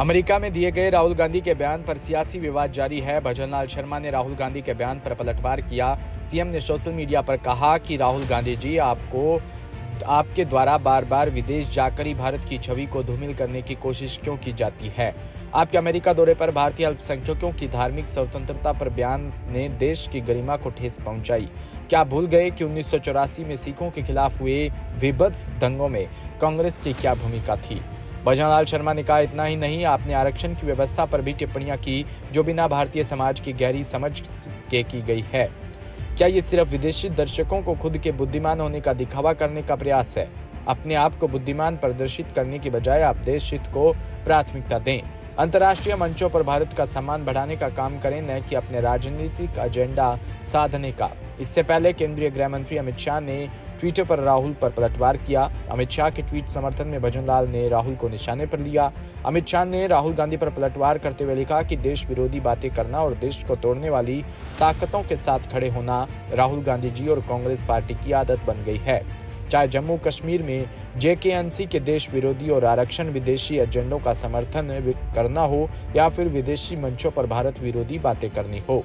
America में दिए गए राहुल गांधी के बयान पर सियासी विवाद जारी है। भजनलाल शर्मा ने राहुल गांधी के बयान पर पलटवार किया। सीएम ने सोशल मीडिया पर कहा कि राहुल गांधी जी, आपके द्वारा बार बार विदेश जाकर ही भारत की छवि को धूमिल करने की कोशिश क्यों की जाती है। आपके अमेरिका दौरे पर भारतीय अल्पसंख्यकों की धार्मिक स्वतंत्रता पर बयान ने देश की गरिमा को ठेस पहुंचाई। क्या भूल गए कि 1984 में सिखों के खिलाफ हुए विभत्स दंगों में कांग्रेस की क्या भूमिका थी। भजनलाल शर्मा ने कहा, इतना ही नहीं, आपने आरक्षण की व्यवस्था पर भी टिप्पणियां की जो बिना भारतीय समाज की गहरी समझ के की गई है। क्या ये सिर्फ विदेशी दर्शकों को खुद के बुद्धिमान होने का दिखावा करने का प्रयास है। अपने आप को बुद्धिमान प्रदर्शित करने की बजाय आप देश हित को प्राथमिकता दें। अंतर्राष्ट्रीय मंचों पर भारत का सम्मान बढ़ाने का काम करें, न कि अपने राजनीतिक एजेंडा साधने का। इससे पहले केंद्रीय गृह मंत्री अमित शाह ने ट्विटर पर राहुल पर पलटवार किया। अमित शाह के ट्वीट समर्थन में भजनलाल ने राहुल को निशाने पर लिया। अमित शाह ने राहुल गांधी पर पलटवार करते हुए लिखा कि देश विरोधी बातें करना और देश को तोड़ने वाली ताकतों के साथ खड़े होना राहुल गांधी जी और कांग्रेस पार्टी की आदत बन गई है। चाहे जम्मू कश्मीर में जेकेएनसी के देश विरोधी और आरक्षण विदेशी एजेंडों का समर्थन करना हो या फिर विदेशी मंचों पर भारत विरोधी बातें करनी हो।